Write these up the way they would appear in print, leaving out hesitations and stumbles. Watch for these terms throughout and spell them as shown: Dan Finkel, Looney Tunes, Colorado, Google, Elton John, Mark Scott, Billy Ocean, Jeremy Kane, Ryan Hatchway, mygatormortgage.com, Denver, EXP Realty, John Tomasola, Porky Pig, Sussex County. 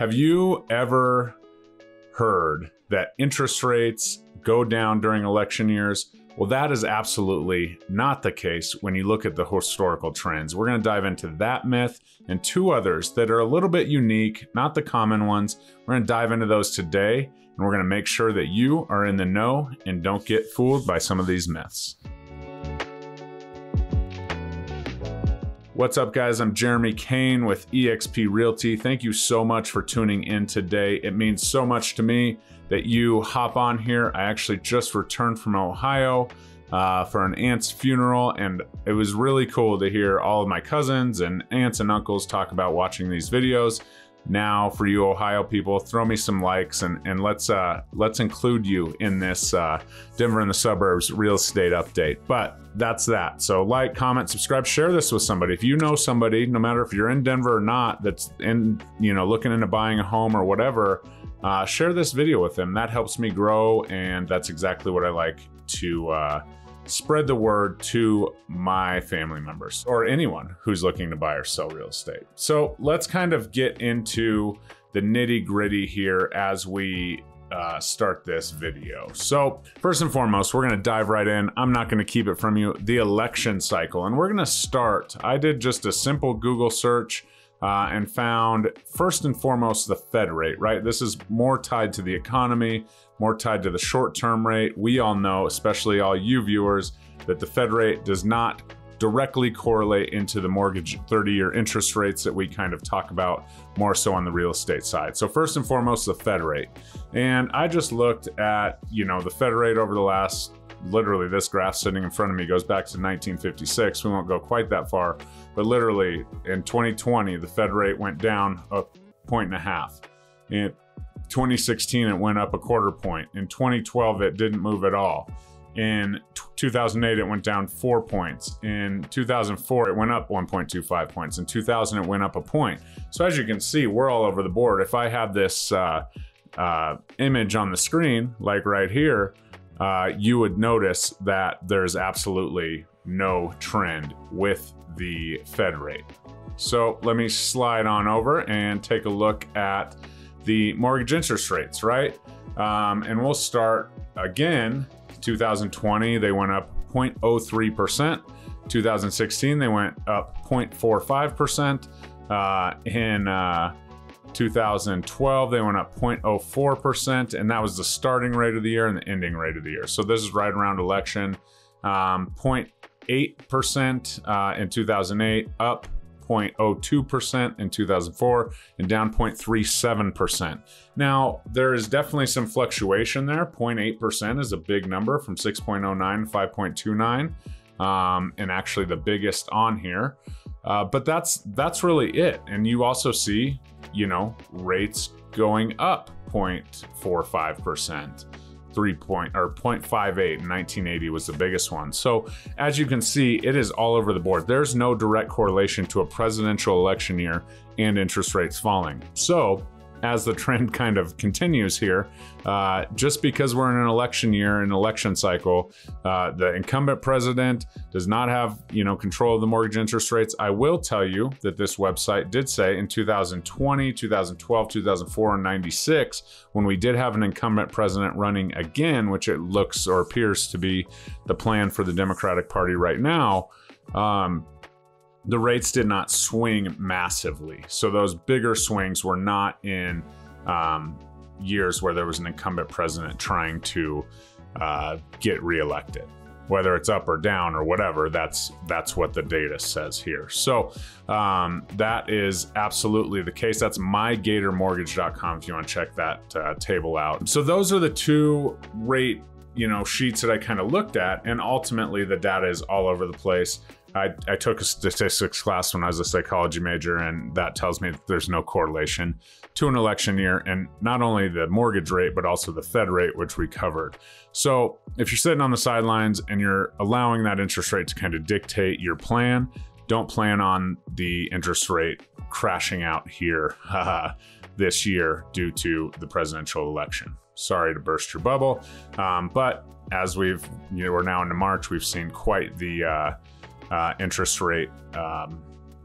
Have you ever heard that interest rates go down during election years? Well, that is absolutely not the case when you look at the historical trends. We're going to dive into that myth and two others that are a little bit unique, not the common ones. We're going to dive into those today, and we're going to make sure that you are in the know and don't get fooled by some of these myths. What's up, guys? I'm Jeremy Kane with EXP Realty. Thank you so much for tuning in today. It means so much to me that you hop on here. I actually just returned from Ohio for an aunt's funeral, and it was really cool to hear all of my cousins and aunts and uncles talk about watching these videos. Now, for you Ohio people, throw me some likes and let's include you in this Denver in the Suburbs real estate update. But that's that. So like, comment, subscribe, share this with somebody. If you know somebody, no matter if you're in Denver or not, that's in, you know, looking into buying a home or whatever, share this video with them. That helps me grow, and that's exactly what I like to spread the word to my family members or anyone who's looking to buy or sell real estate. So let's kind of get into the nitty gritty here as we start this video. So first and foremost, we're gonna dive right in. I'm not gonna keep it from you, the election cycle. And we're gonna start, I did just a simple Google search and found first and foremost the Fed rate, right? This is more tied to the economy, more tied to the short-term rate. We all know, especially all you viewers, that the Fed rate does not directly correlate into the mortgage 30-year interest rates that we kind of talk about more so on the real estate side. So first and foremost, the Fed rate. And I just looked at, you know, the Fed rate over the last, literally this graph sitting in front of me goes back to 1956. We won't go quite that far, but literally in 2020, the Fed rate went down 1.5 points. In 2016, it went up 1/4 point. In 2012, it didn't move at all. In 2008, it went down 4 points. In 2004, it went up 1.25 points. In 2000, it went up 1 point. So as you can see, we're all over the board. If I have this image on the screen, like right here, you would notice that there's absolutely no trend with the Fed rate. So let me slide on over and take a look at the mortgage interest rates, right? And we'll start again, 2020, they went up 0.03%. 2016, they went up 0.45%. In 2012, they went up 0.04%, and that was the starting rate of the year and the ending rate of the year. So this is right around election. 0.8% in 2008, up 0.02% in 2004, and down 0.37%. Now, there is definitely some fluctuation there. 0.8% is a big number, from 6.09 to 5.29, and actually the biggest on here. But that's really it. And you also see, you know, rates going up 0.45%, 0.58 in 1980 was the biggest one. So as you can see, it is all over the board. There's no direct correlation to a presidential election year and interest rates falling. So as the trend kind of continues here, just because we're in an election year, an election cycle, the incumbent president does not have, you know, control of the mortgage interest rates. I will tell you that this website did say in 2020, 2012, 2004, and 96, when we did have an incumbent president running again, which it looks or appears to be the plan for the Democratic Party right now, the rates did not swing massively. So those bigger swings were not in years where there was an incumbent president trying to get reelected. Whether it's up or down or whatever, that's what the data says here. So that is absolutely the case. That's mygatormortgage.com if you want to check that table out. So those are the two rate, you know, sheets that I kind of looked at, and ultimately the data is all over the place. I took a statistics class when I was a psychology major, and that tells me that there's no correlation to an election year and not only the mortgage rate, but also the Fed rate, which we covered. So if you're sitting on the sidelines and you're allowing that interest rate to kind of dictate your plan, don't plan on the interest rate crashing out here this year due to the presidential election. Sorry to burst your bubble, but as we've, you know, we're now into March, we've seen quite the interest rate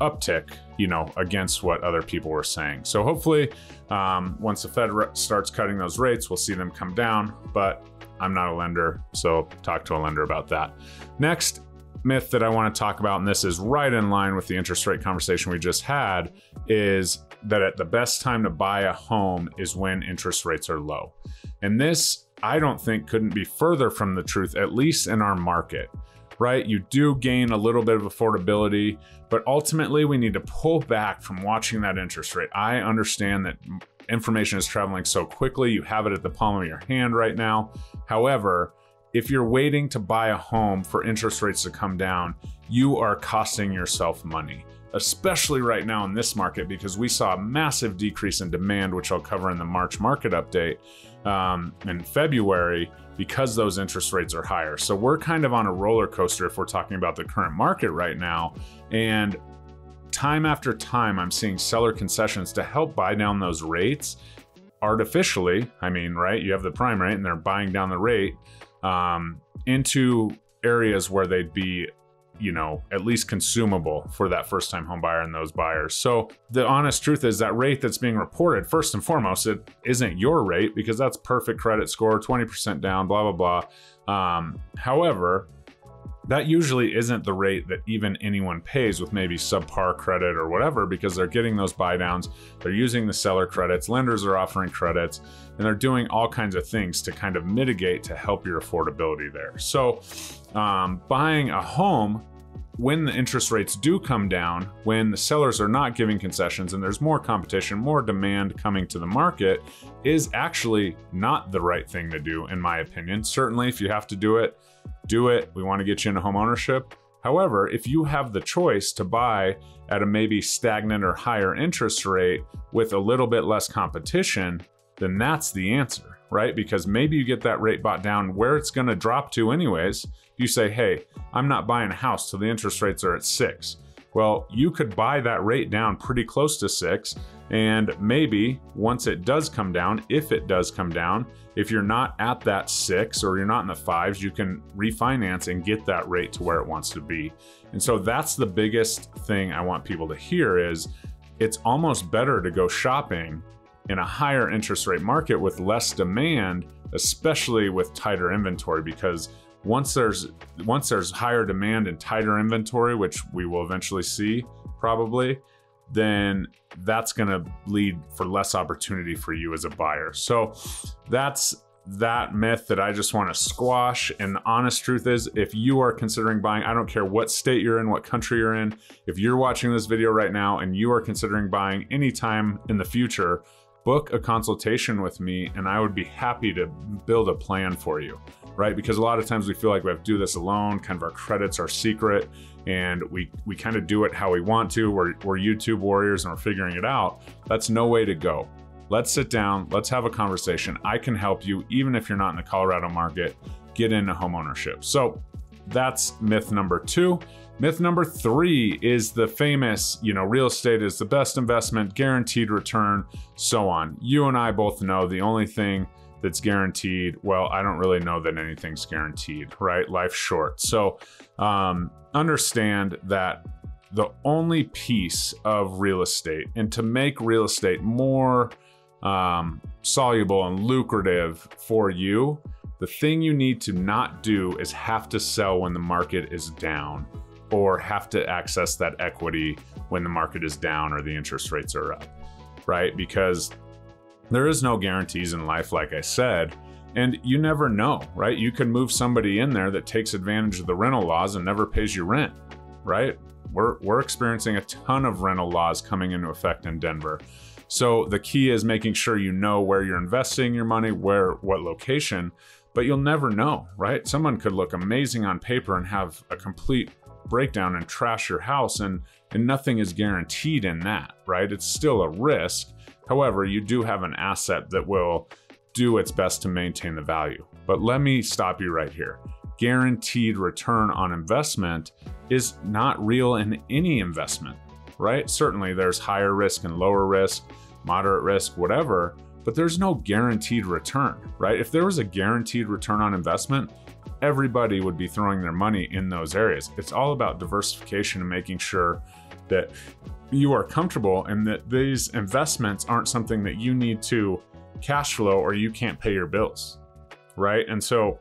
uptick, you know, against what other people were saying. So hopefully once the Fed starts cutting those rates, we'll see them come down, but I'm not a lender, so talk to a lender about that. Next myth that I want to talk about, and this is right in line with the interest rate conversation we just had, is that at the best time to buy a home is when interest rates are low. And this, I don't think, couldn't be further from the truth, at least in our market, right? You do gain a little bit of affordability, but ultimately we need to pull back from watching that interest rate. I understand that information is traveling so quickly. You have it at the palm of your hand right now. However, if you're waiting to buy a home for interest rates to come down, you are costing yourself money, especially right now in this market, because we saw a massive decrease in demand, which I'll cover in the March market update in February, because those interest rates are higher. So we're kind of on a roller coaster if we're talking about the current market right now. And time after time, I'm seeing seller concessions to help buy down those rates artificially. I mean, right? You have the prime rate and they're buying down the rate into areas where they'd be, you know, at least consumable for that first time home buyer and those buyers. So the honest truth is that rate that's being reported, first and foremost, it isn't your rate, because that's perfect credit score, 20% down, blah, blah, blah. However, that usually isn't the rate that even anyone pays with maybe subpar credit or whatever, because they're getting those buy downs, they're using the seller credits, lenders are offering credits, and they're doing all kinds of things to kind of mitigate to help your affordability there. So buying a home when the interest rates do come down, when the sellers are not giving concessions and there's more competition, more demand coming to the market, is actually not the right thing to do, in my opinion. Certainly, if you have to do it, do it. We want to get you into home ownership. However, if you have the choice to buy at a maybe stagnant or higher interest rate with a little bit less competition, then that's the answer, right? Because maybe you get that rate bought down where it's going to drop to anyways. You say, hey, I'm not buying a house till the interest rates are at 6. Well, you could buy that rate down pretty close to 6. And maybe once it does come down, if it does come down, if you're not at that 6 or you're not in the 5s, you can refinance and get that rate to where it wants to be. And so that's the biggest thing I want people to hear, is it's almost better to go shopping in a higher interest rate market with less demand, especially with tighter inventory, because once there's higher demand and tighter inventory, which we will eventually see probably, then that's going to lead for less opportunity for you as a buyer. So that's that myth that I just want to squash. And the honest truth is, if you are considering buying, I don't care what state you're in, what country you're in, if you're watching this video right now and you are considering buying anytime in the future, book a consultation with me and I would be happy to build a plan for you, right? Because a lot of times we feel like we have to do this alone, kind of our credit's our secret, and we kind of do it how we want to. We're YouTube warriors and we're figuring it out. That's no way to go. Let's sit down, let's have a conversation. I can help you, even if you're not in the Colorado market, get into home ownership. So that's myth number 2. Myth number 3 is the famous, you know, real estate is the best investment, guaranteed return, so on. You and I both know the only thing that's guaranteed, well, I don't really know that anything's guaranteed, right? Life's short. So understand that the only piece of real estate, and to make real estate more soluble and lucrative for you, the thing you need to not do is have to sell when the market is down, or have to access that equity when the market is down or the interest rates are up, right? Because there is no guarantees in life, like I said, and you never know, right? You can move somebody in there that takes advantage of the rental laws and never pays you rent, right? We're experiencing a ton of rental laws coming into effect in Denver. So the key is making sure you know where you're investing your money, where, what location, but you'll never know, right? Someone could look amazing on paper and have a complete breakdown and trash your house, and nothing is guaranteed in that, right? It's still a risk. However, you do have an asset that will do its best to maintain the value. But let me stop you right here. Guaranteed return on investment is not real in any investment, right? Certainly there's higher risk and lower risk, moderate risk, whatever, but there's no guaranteed return, right? If there was a guaranteed return on investment, everybody would be throwing their money in those areas. It's all about diversification and making sure that you are comfortable and that these investments aren't something that you need to cash flow or you can't pay your bills, right? And so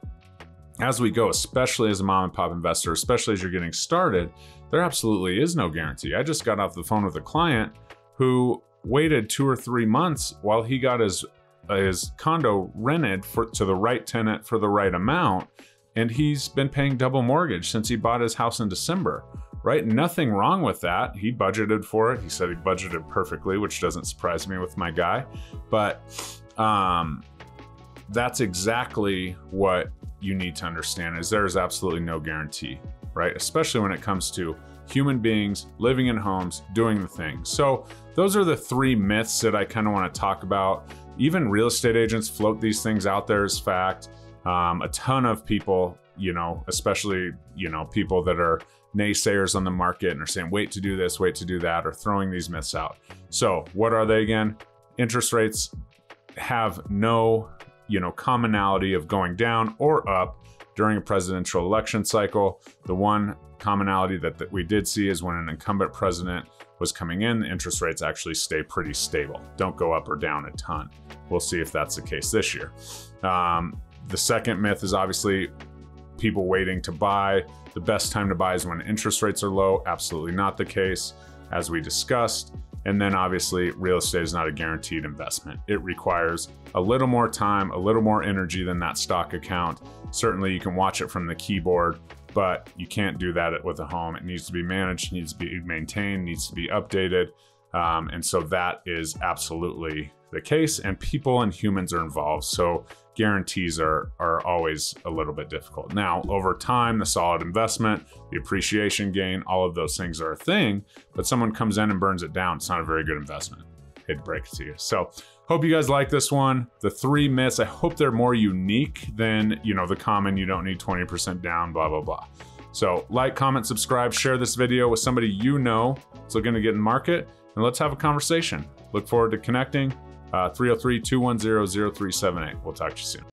as we go, especially as a mom and pop investor, especially as you're getting started, there absolutely is no guarantee. I just got off the phone with a client who waited 2 or 3 months while he got his condo rented to the right tenant for the right amount. And he's been paying double mortgage since he bought his house in December, right? Nothing wrong with that. He budgeted for it. He said he budgeted perfectly, which doesn't surprise me with my guy. But that's exactly what you need to understand, is there is absolutely no guarantee, right? Especially when it comes to human beings living in homes, doing the thing. So those are the 3 myths that I kind of want to talk about. Even real estate agents float these things out there as fact. A ton of people, especially, people that are naysayers on the market and are saying, wait to do this, wait to do that, or throwing these myths out. So what are they again? Interest rates have no commonality of going down or up during a presidential election cycle. The one commonality that we did see is when an incumbent president was coming in, the interest rates actually stay pretty stable, don't go up or down a ton. We'll see if that's the case this year. The second myth is obviously people waiting to buy. The best time to buy is when interest rates are low. Absolutely not the case, as we discussed. And then obviously real estate is not a guaranteed investment. It requires a little more time, a little more energy than that stock account. Certainly you can watch it from the keyboard, but you can't do that with a home. It needs to be managed, needs to be maintained, needs to be updated. And so that is absolutely the case, and people and humans are involved. So guarantees are always a little bit difficult. Now, over time, the solid investment, the appreciation gain, all of those things are a thing, but someone comes in and burns it down, it's not a very good investment. It'd break it to you. So hope you guys like this one. The 3 myths, I hope they're more unique than, the common, you don't need 20% down, blah, blah, blah. So like, comment, subscribe, share this video with somebody it's looking to get in market, and let's have a conversation. Look forward to connecting. 303-210-0378. We'll talk to you soon.